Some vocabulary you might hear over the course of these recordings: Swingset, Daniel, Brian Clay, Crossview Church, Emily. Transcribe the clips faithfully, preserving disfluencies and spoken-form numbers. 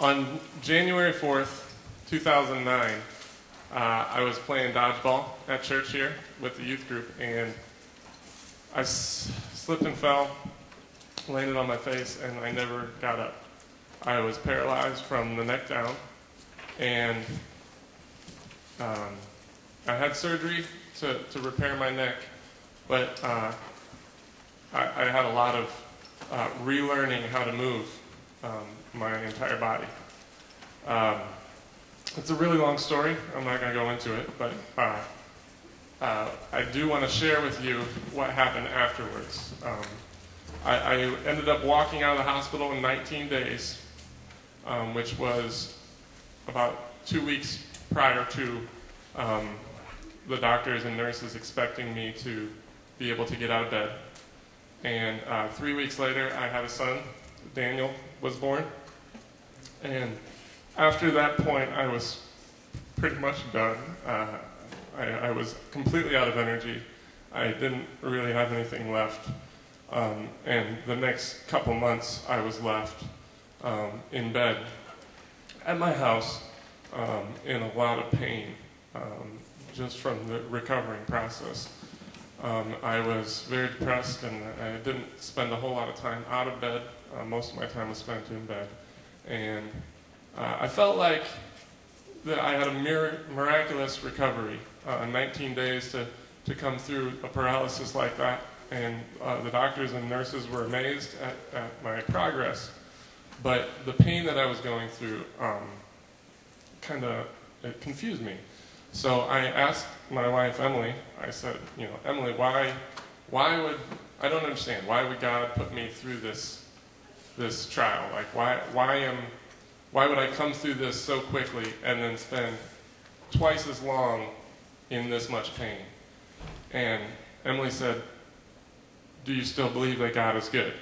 On January fourth, two thousand nine, uh, I was playing dodgeball at church here with the youth group, and I s slipped and fell, landed on my face, and I never got up. I was paralyzed from the neck down, and um, I had surgery to, to repair my neck, but uh, I, I had a lot of uh, relearning how to move um, my entire body. Um, it's a really long story. I'm not going to go into it, but uh, uh, I do want to share with you what happened afterwards. Um, I, I ended up walking out of the hospital in nineteen days, um, which was about two weeks prior to um, the doctors and nurses expecting me to be able to get out of bed. And uh, three weeks later, I had a son. Daniel was born. And after that point, I was pretty much done. Uh, I, I was completely out of energy. I didn't really have anything left. Um, and the next couple months, I was left um, in bed at my house um, in a lot of pain, um, just from the recovering process. Um, I was very depressed, and I didn't spend a whole lot of time out of bed. Uh, most of my time was spent in bed. And uh, I felt like that I had a mir miraculous recovery, uh, nineteen days to, to come through a paralysis like that. And uh, the doctors and nurses were amazed at, at my progress. But the pain that I was going through um, kind of confused me. So I asked my wife, Emily, I said, you know, Emily, why, why would, I don't understand, why would God put me through this, this trial? Like, why, why, am, why would I come through this so quickly and then spend twice as long in this much pain? And Emily said, do you still believe that God is good?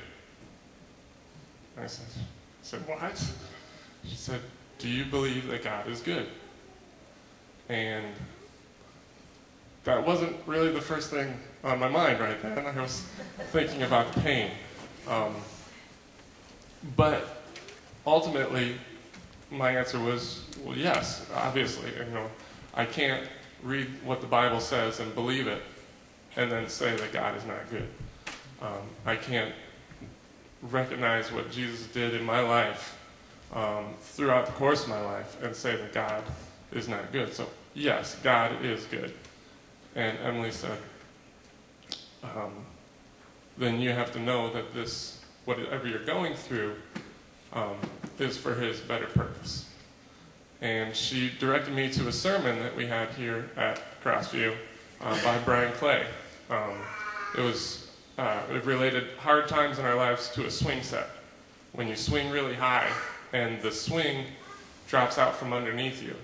I said, I said, what? She said, do you believe that God is good? And that wasn't really the first thing on my mind right then. I was thinking about the pain. Um, but ultimately, my answer was, well, yes, obviously. You know, I can't read what the Bible says and believe it and then say that God is not good. Um, I can't recognize what Jesus did in my life um, throughout the course of my life and say that God is not good. So yes, God is good. And Emily said, um, then you have to know that this, whatever you're going through, um, is for his better purpose. And she directed me to a sermon that we had here at Crossview uh, by Brian Clay. Um, it was Uh, it related hard times in our lives to a swing set. When you swing really high and the swing drops out from underneath you,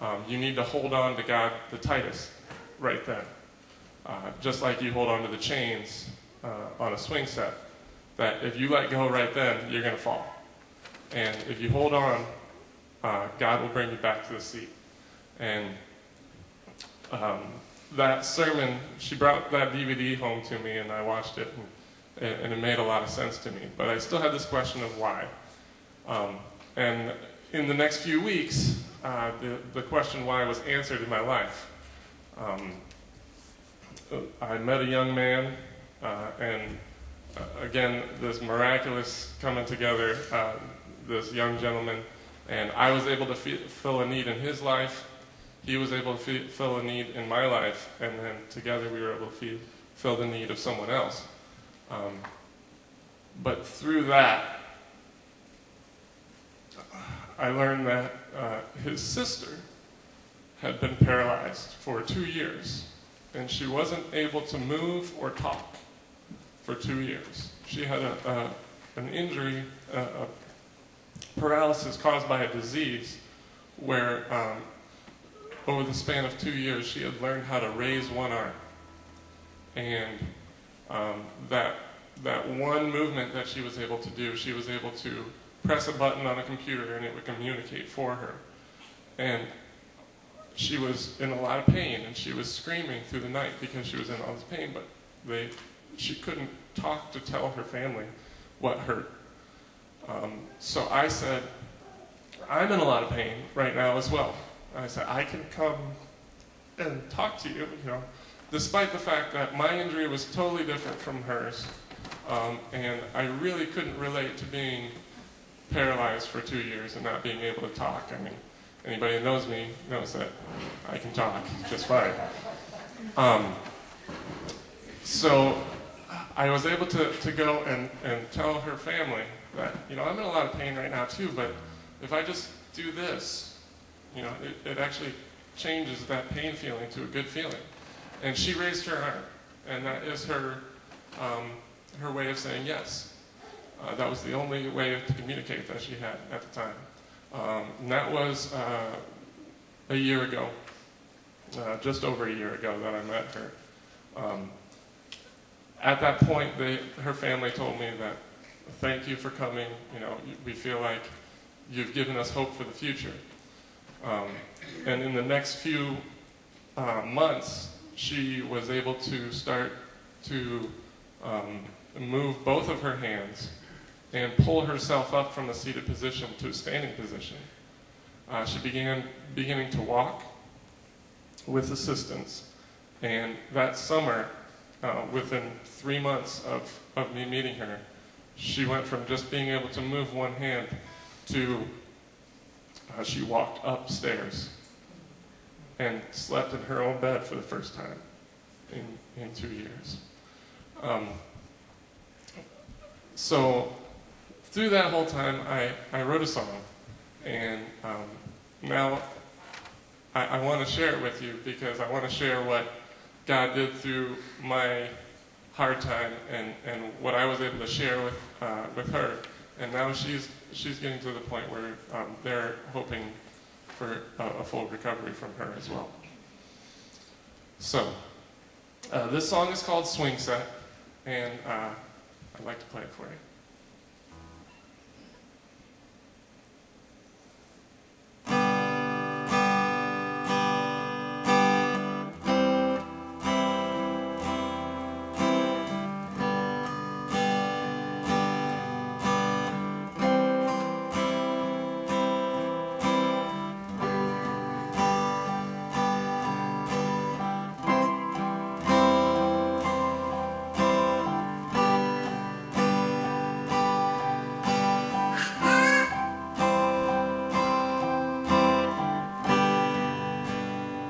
um, you need to hold on to God the tightest right then. Uh, just like you hold on to the chains uh, on a swing set, that if you let go right then, you're going to fall. And if you hold on, uh, God will bring you back to the seat. And um, that sermon, she brought that D V D home to me, and I watched it, and, and it made a lot of sense to me. But I still had this question of why. Um, and in the next few weeks, uh, the, the question why was answered in my life. Um, I met a young man, uh, and uh, again, this miraculous coming together, uh, this young gentleman, and I was able to fill a need in his life. He was able to fill a need in my life, and then together we were able to fill the need of someone else. Um, but through that, I learned that uh, his sister had been paralyzed for two years, and she wasn't able to move or talk for two years. She had a, a, an injury, a, a paralysis caused by a disease where um, over the span of two years, she had learned how to raise one arm. And um, that, that one movement that she was able to do, she was able to press a button on a computer and it would communicate for her. And she was in a lot of pain, and she was screaming through the night because she was in all this pain, but they, she couldn't talk to tell her family what hurt. Um, so I said, I'm in a lot of pain right now as well. And I said, I can come and talk to you, you know, despite the fact that my injury was totally different from hers. Um, and I really couldn't relate to being paralyzed for two years and not being able to talk. I mean, anybody that knows me knows that I can talk just fine. Um, so I was able to, to go and, and tell her family that, you know, I'm in a lot of pain right now too, but if I just do this, you know, it, it actually changes that pain feeling to a good feeling. And she raised her arm, and that is her, um, her way of saying yes. Uh, that was the only way to communicate that she had at the time. Um, and that was uh, a year ago, uh, just over a year ago that I met her. Um, at that point, they, her family told me that, thank you for coming, you know, we feel like you've given us hope for the future. Um, and in the next few uh, months, she was able to start to um, move both of her hands and pull herself up from a seated position to a standing position. Uh, she began beginning to walk with assistance. And that summer, uh, within three months of, of me meeting her, she went from just being able to move one hand to uh, she walked upstairs and slept in her own bed for the first time in, in two years. Um, so through that whole time, I, I wrote a song. And um, now I, I want to share it with you because I want to share what God did through my hard time and, and what I was able to share with, uh, with her. And now she's, she's getting to the point where um, they're hoping for a, a full recovery from her as well. So, uh, this song is called Swingset, and uh, I'd like to play it for you.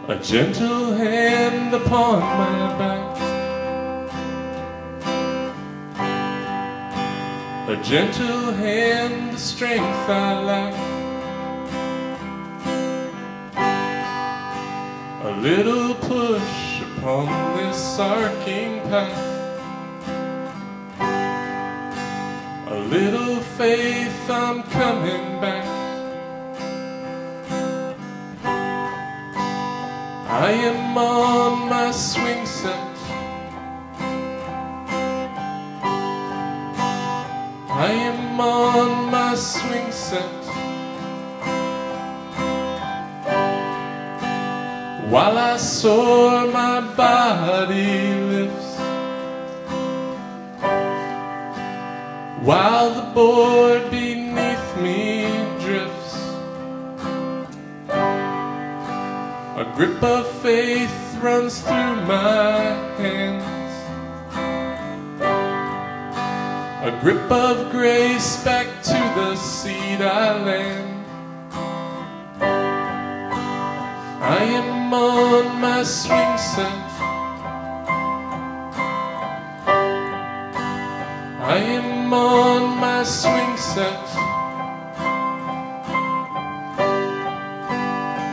A gentle hand upon my back, a gentle hand, the strength I lack, a little push upon this arcing path, a little faith, I'm coming back. I am on my swing set. I am on my swing set. While I soar, my body lifts. While the board beneath me drifts, a grip of faith runs through my hands, a grip of grace back to the seed I land. I am on my swing set. I am on my swing set.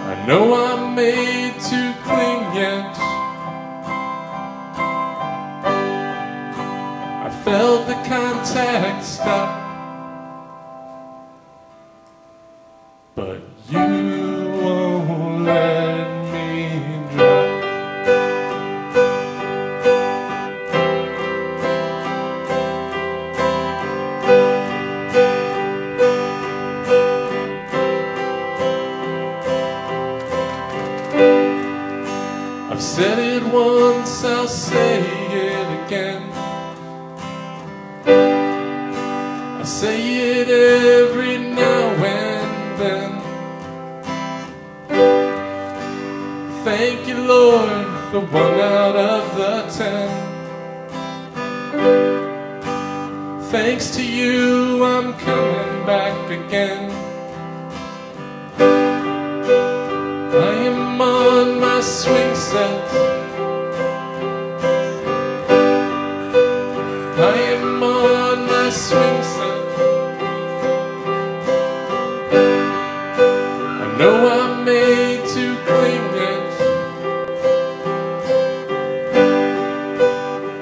I know I'm made to cling yet. I felt the contact stop, but you won't let me drop. Said it once, I'll say it again. I say it every now and then. the one out of the ten. Thanks to you, I'm coming back again. I am on my swing set. I am on my swing set. I know I'm made to claim it.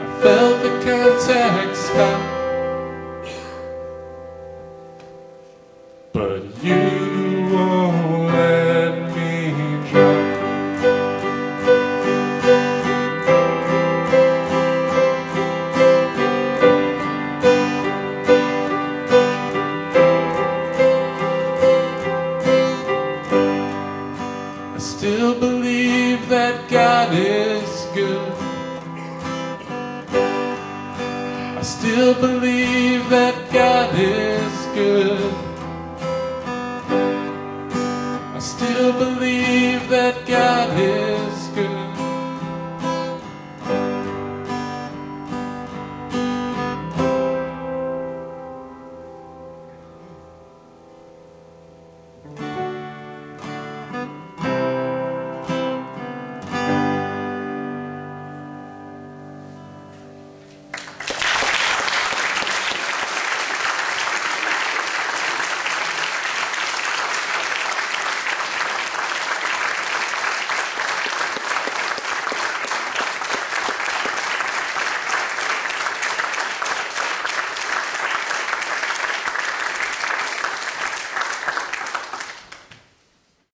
I felt the contact stop, but you won't let me drop. I still believe that God is good. I still believe